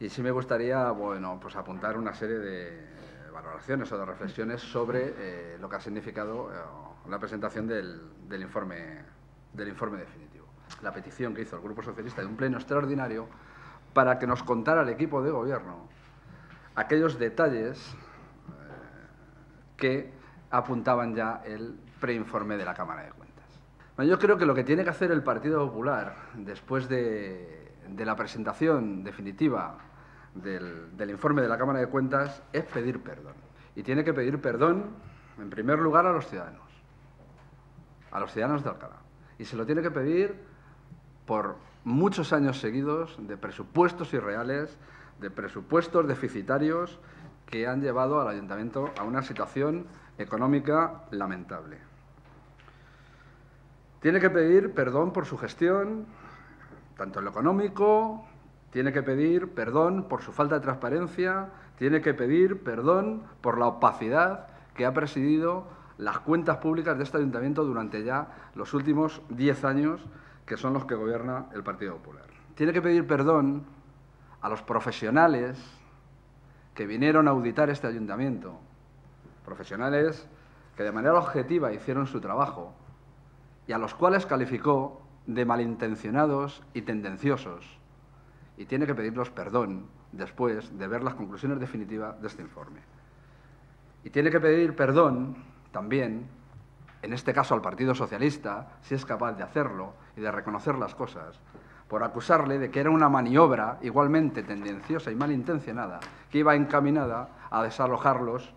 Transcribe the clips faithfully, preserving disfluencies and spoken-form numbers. Y sí me gustaría, bueno, pues apuntar una serie de valoraciones o de reflexiones sobre eh, lo que ha significado eh, la presentación del, del, informe, del informe definitivo. La petición que hizo el Grupo Socialista de un pleno extraordinario para que nos contara el equipo de gobierno aquellos detalles eh, que apuntaban ya el preinforme de la Cámara de Cuentas. Bueno, yo creo que lo que tiene que hacer el Partido Popular después de, de la presentación definitiva Del, del informe de la Cámara de Cuentas es pedir perdón. Y tiene que pedir perdón, en primer lugar, a los ciudadanos, a los ciudadanos de Alcalá. Y se lo tiene que pedir por muchos años seguidos de presupuestos irreales, de presupuestos deficitarios que han llevado al ayuntamiento a una situación económica lamentable. Tiene que pedir perdón por su gestión, tanto en lo económico. Tiene que pedir perdón por su falta de transparencia, tiene que pedir perdón por la opacidad que ha presidido las cuentas públicas de este ayuntamiento durante ya los últimos diez años, que son los que gobierna el Partido Popular. Tiene que pedir perdón a los profesionales que vinieron a auditar este ayuntamiento, profesionales que de manera objetiva hicieron su trabajo y a los cuales calificó de malintencionados y tendenciosos. Y tiene que pedirnos perdón después de ver las conclusiones definitivas de este informe. Y tiene que pedir perdón también, en este caso al Partido Socialista, si es capaz de hacerlo y de reconocer las cosas, por acusarle de que era una maniobra igualmente tendenciosa y malintencionada que iba encaminada a desalojarlos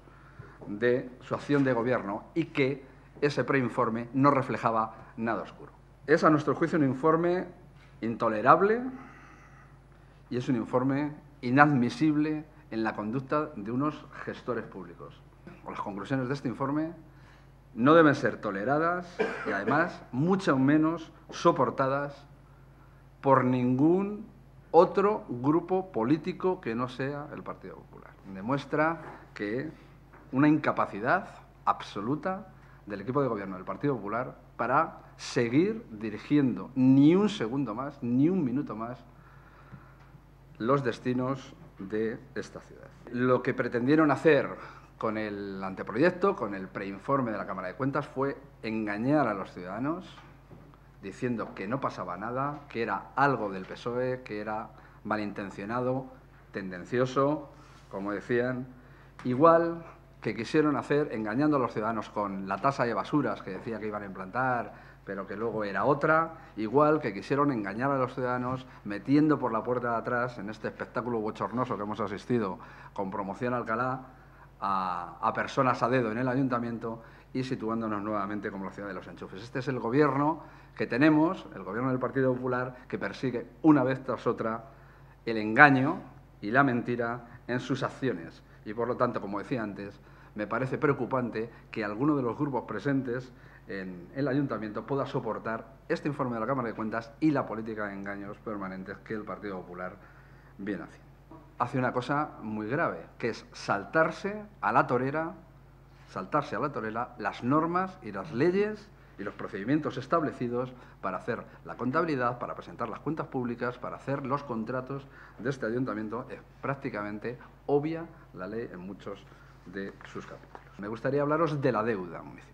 de su acción de gobierno y que ese preinforme no reflejaba nada oscuro. Es, a nuestro juicio, un informe intolerable. Y es un informe inadmisible en la conducta de unos gestores públicos. Las conclusiones de este informe no deben ser toleradas y, además, mucho menos soportadas por ningún otro grupo político que no sea el Partido Popular. Demuestra que una incapacidad absoluta del equipo de gobierno del Partido Popular para seguir dirigiendo ni un segundo más, ni un minuto más, los destinos de esta ciudad. Lo que pretendieron hacer con el anteproyecto, con el preinforme de la Cámara de Cuentas, fue engañar a los ciudadanos diciendo que no pasaba nada, que era algo del P S O E, que era malintencionado, tendencioso, como decían, igual que quisieron hacer engañando a los ciudadanos con la tasa de basuras que decía que iban a implantar, pero que luego era otra, igual que quisieron engañar a los ciudadanos metiendo por la puerta de atrás, en este espectáculo bochornoso que hemos asistido con Promoción Alcalá, a, a personas a dedo en el ayuntamiento y situándonos nuevamente como la ciudad de los enchufes. Este es el gobierno que tenemos, el gobierno del Partido Popular, que persigue una vez tras otra el engaño y la mentira en sus acciones. Y, por lo tanto, como decía antes, me parece preocupante que alguno de los grupos presentes en el ayuntamiento pueda soportar este informe de la Cámara de Cuentas y la política de engaños permanentes que el Partido Popular viene haciendo. Hace una cosa muy grave, que es saltarse a la torera, saltarse a la torera las normas y las leyes y los procedimientos establecidos para hacer la contabilidad, para presentar las cuentas públicas, para hacer los contratos de este ayuntamiento. Es prácticamente obvia la ley en muchos de sus capítulos. Me gustaría hablaros de la deuda municipal.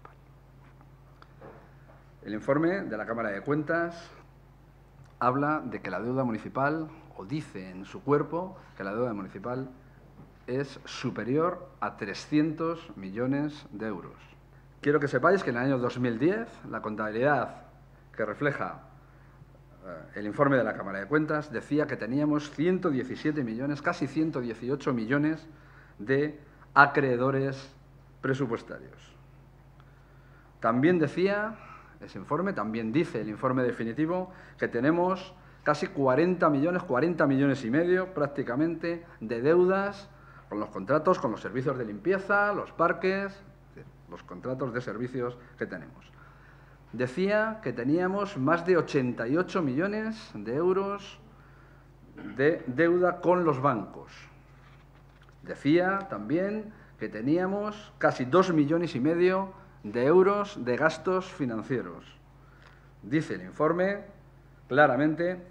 El informe de la Cámara de Cuentas habla de que la deuda municipal, o dice en su cuerpo, que la deuda municipal es superior a trescientos millones de euros. Quiero que sepáis que en el año dos mil diez la contabilidad que refleja el informe de la Cámara de Cuentas decía que teníamos ciento diecisiete millones, casi ciento dieciocho millones de acreedores presupuestarios. También decía ese informe, también dice el informe definitivo, que tenemos casi cuarenta millones, cuarenta millones y medio prácticamente, de deudas con los contratos, con los servicios de limpieza, los parques, los contratos de servicios que tenemos. Decía que teníamos más de ochenta y ocho millones de euros de deuda con los bancos. Decía también que teníamos casi dos millones y medio de euros de gastos financieros. Dice el informe claramente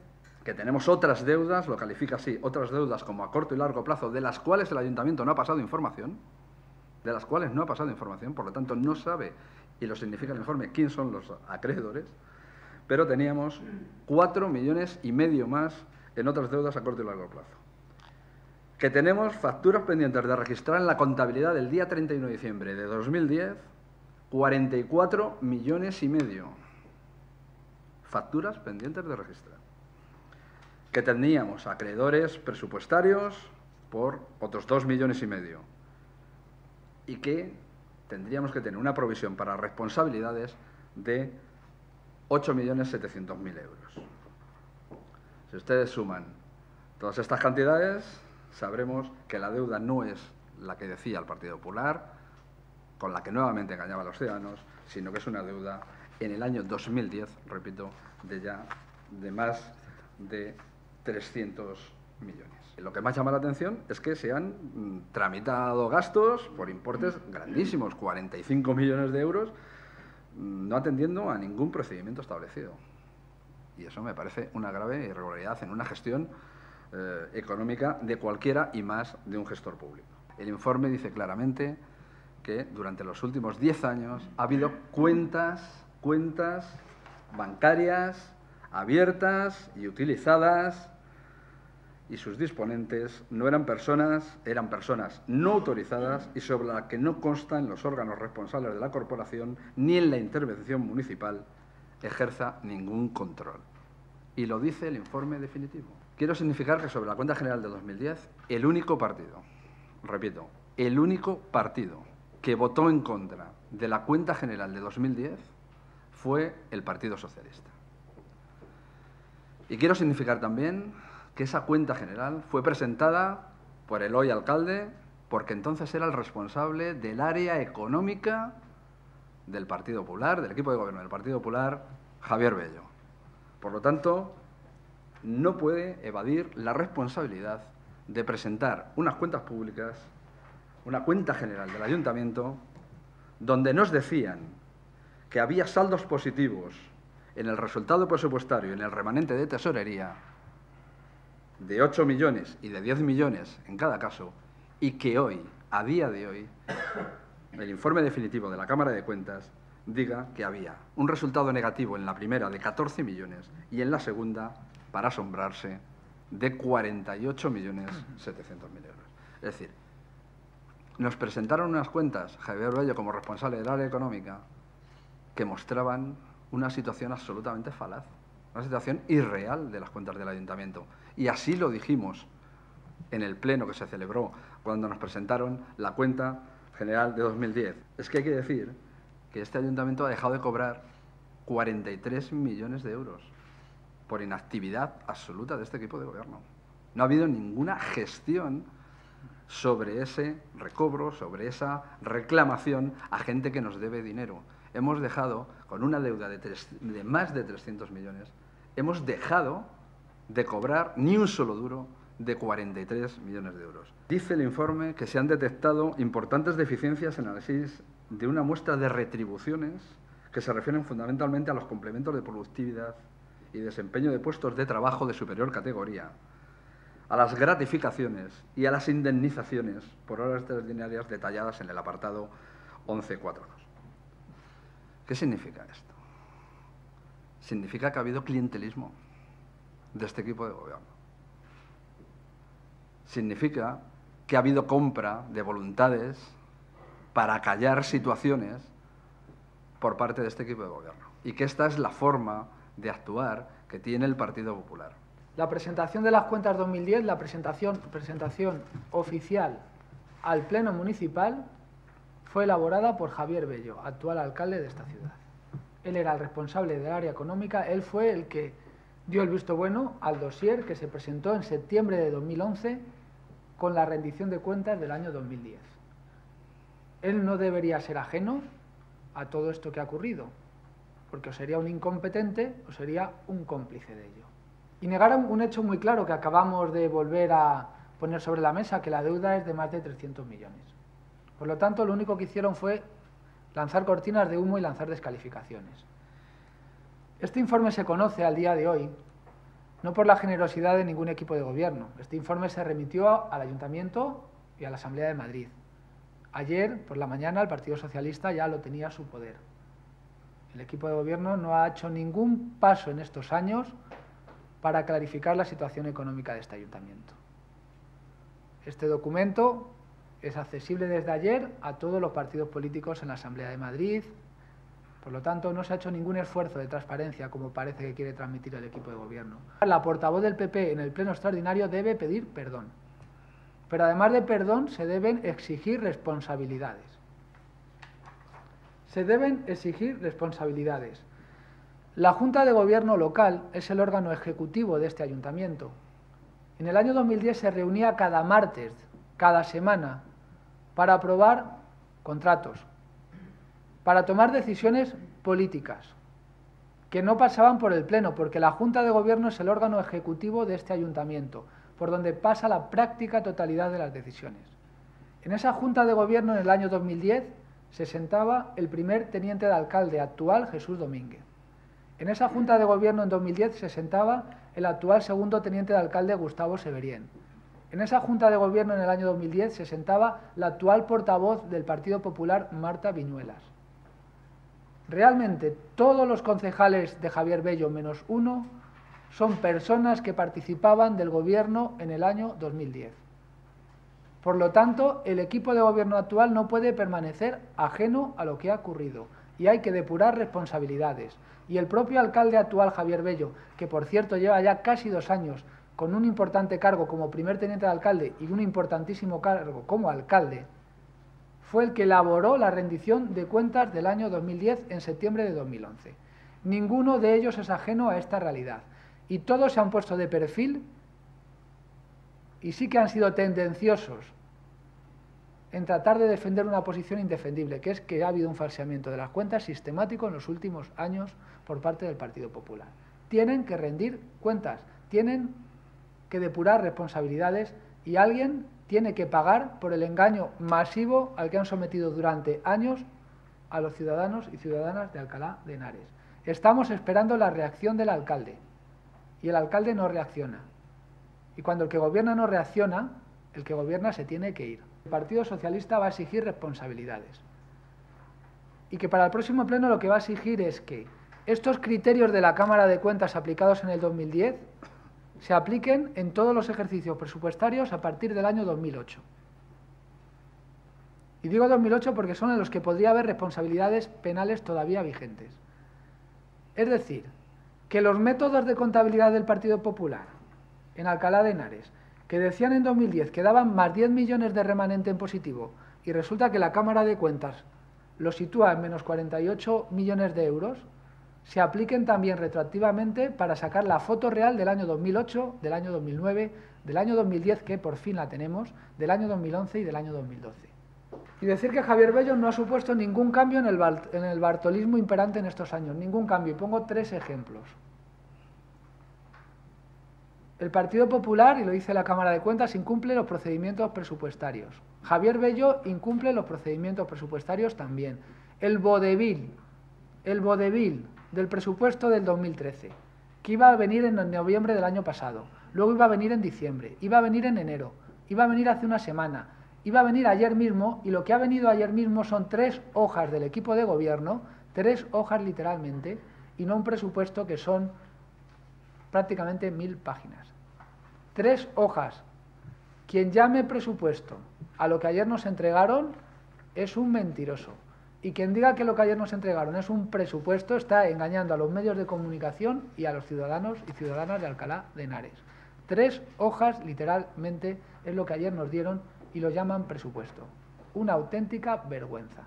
que tenemos otras deudas, lo califica así, otras deudas como a corto y largo plazo, de las cuales el ayuntamiento no ha pasado información, de las cuales no ha pasado información, por lo tanto no sabe, y lo significa el informe, quién son los acreedores, pero teníamos cuatro millones y medio más en otras deudas a corto y largo plazo. Que tenemos facturas pendientes de registrar en la contabilidad del día treinta y uno de diciembre de dos mil diez, cuarenta y cuatro millones y medio. Facturas pendientes de registrar. Que teníamos acreedores presupuestarios por otros dos millones y medio. Y que tendríamos que tener una provisión para responsabilidades de ocho millones setecientos mil euros. Si ustedes suman todas estas cantidades, sabremos que la deuda no es la que decía el Partido Popular, con la que nuevamente engañaba a los ciudadanos, sino que es una deuda en el año dos mil diez, repito, de ya de más de trescientos millones. Lo que más llama la atención es que se han tramitado gastos por importes grandísimos, cuarenta y cinco millones de euros, no atendiendo a ningún procedimiento establecido. Y eso me parece una grave irregularidad en una gestión eh, económica de cualquiera y más de un gestor público. El informe dice claramente que durante los últimos diez años ha habido cuentas, cuentas bancarias abiertas y utilizadas, y sus disponentes no eran personas, eran personas no autorizadas y sobre las que no constan los órganos responsables de la corporación ni en la intervención municipal ejerza ningún control. Y lo dice el informe definitivo. Quiero significar que sobre la cuenta general de dos mil diez, el único partido, repito, el único partido que votó en contra de la cuenta general de dos mil diez fue el Partido Socialista. Y quiero significar también que esa cuenta general fue presentada por el hoy alcalde, porque entonces era el responsable del área económica del Partido Popular, del equipo de gobierno del Partido Popular, Javier Bello. Por lo tanto, no puede evadir la responsabilidad de presentar unas cuentas públicas, una cuenta general del ayuntamiento, donde nos decían que había saldos positivos en el resultado presupuestario y en el remanente de tesorería, de ocho millones y de diez millones en cada caso, y que hoy, a día de hoy, el informe definitivo de la Cámara de Cuentas diga que había un resultado negativo en la primera de catorce millones y en la segunda, para asombrarse, de cuarenta y ocho millones setecientos mil euros. Es decir, nos presentaron unas cuentas, Javier Bello como responsable del área económica, que mostraban una situación absolutamente falaz, una situación irreal de las cuentas del ayuntamiento. Y así lo dijimos en el pleno que se celebró cuando nos presentaron la cuenta general de dos mil diez. Es que hay que decir que este ayuntamiento ha dejado de cobrar cuarenta y tres millones de euros por inactividad absoluta de este equipo de gobierno. No ha habido ninguna gestión sobre ese recobro, sobre esa reclamación a gente que nos debe dinero. Hemos dejado, con una deuda de, tres, de más de trescientos millones, hemos dejado de cobrar ni un solo duro de cuarenta y tres millones de euros. Dice el informe que se han detectado importantes deficiencias en el análisis de una muestra de retribuciones que se refieren fundamentalmente a los complementos de productividad y desempeño de puestos de trabajo de superior categoría, a las gratificaciones y a las indemnizaciones por horas extraordinarias detalladas en el apartado once punto cuatro. ¿Qué significa esto? Significa que ha habido clientelismo de este equipo de gobierno. Significa que ha habido compra de voluntades para acallar situaciones por parte de este equipo de gobierno. Y que esta es la forma de actuar que tiene el Partido Popular. La presentación de las cuentas dos mil diez, la presentación, presentación oficial al Pleno Municipal, fue elaborada por Javier Bello, actual alcalde de esta ciudad. Él era el responsable del área económica, él fue el que dio el visto bueno al dossier que se presentó en septiembre de dos mil once con la rendición de cuentas del año dos mil diez. Él no debería ser ajeno a todo esto que ha ocurrido, porque o sería un incompetente o sería un cómplice de ello. Y negaron un hecho muy claro que acabamos de volver a poner sobre la mesa, que la deuda es de más de trescientos millones. Por lo tanto, lo único que hicieron fue lanzar cortinas de humo y lanzar descalificaciones. Este informe se conoce al día de hoy no por la generosidad de ningún equipo de gobierno. Este informe se remitió al Ayuntamiento y a la Asamblea de Madrid. Ayer, por la mañana, el Partido Socialista ya lo tenía a su poder. El equipo de gobierno no ha hecho ningún paso en estos años para clarificar la situación económica de este ayuntamiento. Este documento es accesible desde ayer a todos los partidos políticos en la Asamblea de Madrid. Por lo tanto, no se ha hecho ningún esfuerzo de transparencia, como parece que quiere transmitir el equipo de gobierno. La portavoz del P P en el Pleno Extraordinario debe pedir perdón. Pero además de perdón, se deben exigir responsabilidades. Se deben exigir responsabilidades. La Junta de Gobierno Local es el órgano ejecutivo de este ayuntamiento. En el año dos mil diez se reunía cada martes, cada semana, para aprobar contratos, para tomar decisiones políticas, que no pasaban por el Pleno, porque la Junta de Gobierno es el órgano ejecutivo de este ayuntamiento, por donde pasa la práctica totalidad de las decisiones. En esa Junta de Gobierno, en el año dos mil diez, se sentaba el primer teniente de alcalde actual, Jesús Domínguez. En esa Junta de Gobierno, en dos mil diez, se sentaba el actual segundo teniente de alcalde, Gustavo Severien. En esa Junta de Gobierno, en el año dos mil diez, se sentaba la actual portavoz del Partido Popular, Marta Viñuelas. Realmente, todos los concejales de Javier Bello, menos uno, son personas que participaban del Gobierno en el año dos mil diez. Por lo tanto, el equipo de gobierno actual no puede permanecer ajeno a lo que ha ocurrido y hay que depurar responsabilidades. Y el propio alcalde actual, Javier Bello, que por cierto lleva ya casi dos años con un importante cargo como primer teniente de alcalde y un importantísimo cargo como alcalde, fue el que elaboró la rendición de cuentas del año dos mil diez en septiembre de dos mil once. Ninguno de ellos es ajeno a esta realidad y todos se han puesto de perfil y sí que han sido tendenciosos en tratar de defender una posición indefendible, que es que ha habido un falseamiento de las cuentas sistemático en los últimos años por parte del Partido Popular. Tienen que rendir cuentas, tienen que depurar responsabilidades y alguien tiene que pagar por el engaño masivo al que han sometido durante años a los ciudadanos y ciudadanas de Alcalá de Henares. Estamos esperando la reacción del alcalde y el alcalde no reacciona. Y cuando el que gobierna no reacciona, el que gobierna se tiene que ir. El Partido Socialista va a exigir responsabilidades. Y que para el próximo pleno lo que va a exigir es que estos criterios de la Cámara de Cuentas aplicados en el dos mil diez se apliquen en todos los ejercicios presupuestarios a partir del año dos mil ocho. Y digo dos mil ocho porque son en los que podría haber responsabilidades penales todavía vigentes. Es decir, que los métodos de contabilidad del Partido Popular en Alcalá de Henares, que decían en dos mil diez que daban más diez millones de remanente en positivo y resulta que la Cámara de Cuentas lo sitúa en menos cuarenta y ocho millones de euros, se apliquen también retroactivamente para sacar la foto real del año dos mil ocho, del año dos mil nueve, del año dos mil diez, que por fin la tenemos, del año dos mil once y del año dos mil doce. Y decir que Javier Bello no ha supuesto ningún cambio en el, en el bartolismo imperante en estos años, ningún cambio. Y pongo tres ejemplos. El Partido Popular, y lo dice la Cámara de Cuentas, incumple los procedimientos presupuestarios. Javier Bello incumple los procedimientos presupuestarios también. El vodevil, el vodevil del presupuesto del dos mil trece, que iba a venir en noviembre del año pasado, luego iba a venir en diciembre, iba a venir en enero, iba a venir hace una semana, iba a venir ayer mismo, y lo que ha venido ayer mismo son tres hojas del equipo de gobierno, tres hojas literalmente, y no un presupuesto que son prácticamente mil páginas. Tres hojas. Quien llame presupuesto a lo que ayer nos entregaron es un mentiroso. Y quien diga que lo que ayer nos entregaron es un presupuesto está engañando a los medios de comunicación y a los ciudadanos y ciudadanas de Alcalá de Henares. Tres hojas, literalmente, es lo que ayer nos dieron y lo llaman presupuesto. Una auténtica vergüenza.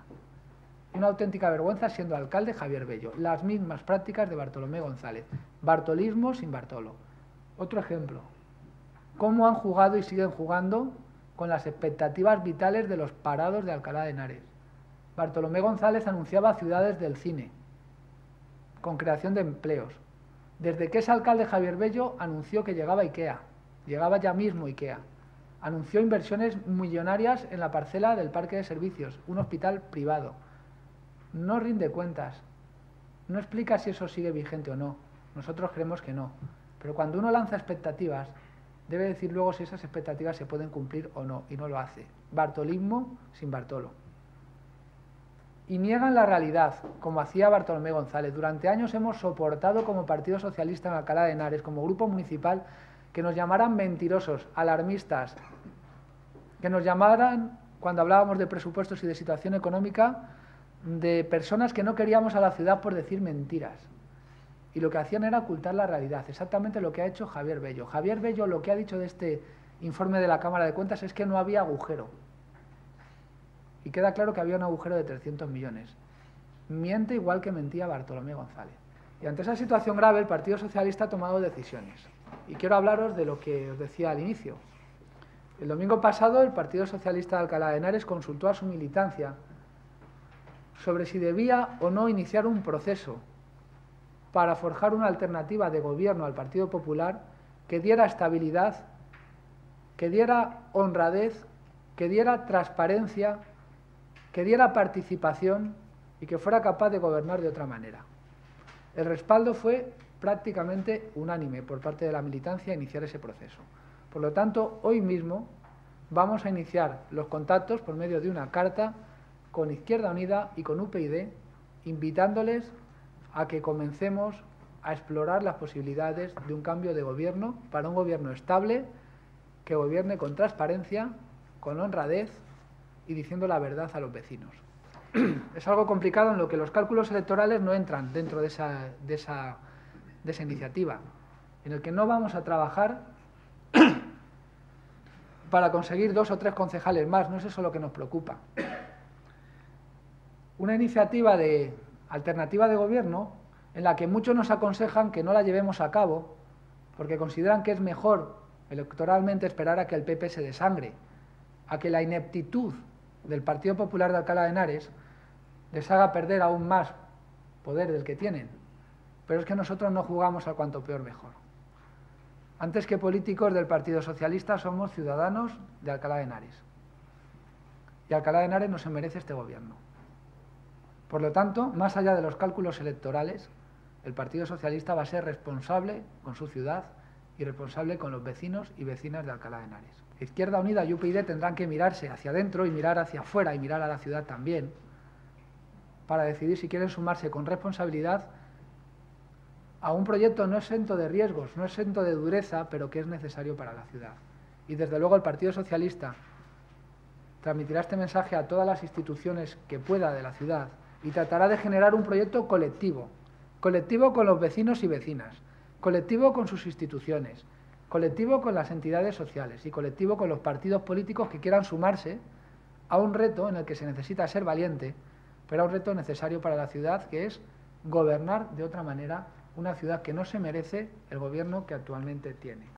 Una auténtica vergüenza siendo alcalde Javier Bello. Las mismas prácticas de Bartolomé González. Bartolismo sin Bartolo. Otro ejemplo. Cómo han jugado y siguen jugando con las expectativas vitales de los parados de Alcalá de Henares. Bartolomé González anunciaba ciudades del cine, con creación de empleos. Desde que es alcalde Javier Bello anunció que llegaba IKEA. Llegaba ya mismo IKEA. Anunció inversiones millonarias en la parcela del parque de servicios, un hospital privado. No rinde cuentas, no explica si eso sigue vigente o no. Nosotros creemos que no. Pero cuando uno lanza expectativas, debe decir luego si esas expectativas se pueden cumplir o no, y no lo hace. Bartolismo sin Bartolo. Y niegan la realidad, como hacía Bartolomé González. Durante años hemos soportado como Partido Socialista en Alcalá de Henares, como grupo municipal, que nos llamaran mentirosos, alarmistas, que nos llamaran, cuando hablábamos de presupuestos y de situación económica, de personas que no queríamos a la ciudad por decir mentiras. Y lo que hacían era ocultar la realidad, exactamente lo que ha hecho Javier Bello. Javier Bello lo que ha dicho de este informe de la Cámara de Cuentas es que no había agujero. Y queda claro que había un agujero de trescientos millones. Miente igual que mentía Bartolomé González. Y ante esa situación grave, el Partido Socialista ha tomado decisiones. Y quiero hablaros de lo que os decía al inicio. El domingo pasado, el Partido Socialista de Alcalá de Henares consultó a su militancia sobre si debía o no iniciar un proceso para forjar una alternativa de gobierno al Partido Popular que diera estabilidad, que diera honradez, que diera transparencia, que diera participación y que fuera capaz de gobernar de otra manera. El respaldo fue prácticamente unánime por parte de la militancia a iniciar ese proceso. Por lo tanto, hoy mismo vamos a iniciar los contactos por medio de una carta con Izquierda Unida y con UPyD, invitándoles a que comencemos a explorar las posibilidades de un cambio de gobierno para un gobierno estable, que gobierne con transparencia, con honradez y diciendo la verdad a los vecinos. Es algo complicado en lo que los cálculos electorales no entran dentro de esa, de esa, de esa iniciativa, en el que no vamos a trabajar para conseguir dos o tres concejales más, no es eso lo que nos preocupa. Una iniciativa de alternativa de gobierno en la que muchos nos aconsejan que no la llevemos a cabo porque consideran que es mejor electoralmente esperar a que el P P se desangre, a que la ineptitud del Partido Popular de Alcalá de Henares les haga perder aún más poder del que tienen. Pero es que nosotros no jugamos al cuanto peor mejor. Antes que políticos del Partido Socialista somos ciudadanos de Alcalá de Henares. Y Alcalá de Henares no se merece este gobierno. Por lo tanto, más allá de los cálculos electorales, el Partido Socialista va a ser responsable con su ciudad y responsable con los vecinos y vecinas de Alcalá de Henares. Izquierda Unida y UPyD tendrán que mirarse hacia adentro y mirar hacia afuera y mirar a la ciudad también para decidir si quieren sumarse con responsabilidad a un proyecto no exento de riesgos, no exento de dureza, pero que es necesario para la ciudad. Y desde luego el Partido Socialista transmitirá este mensaje a todas las instituciones que pueda de la ciudad y tratará de generar un proyecto colectivo, colectivo con los vecinos y vecinas, colectivo con sus instituciones, colectivo con las entidades sociales y colectivo con los partidos políticos que quieran sumarse a un reto en el que se necesita ser valiente, pero a un reto necesario para la ciudad, que es gobernar de otra manera una ciudad que no se merece el gobierno que actualmente tiene.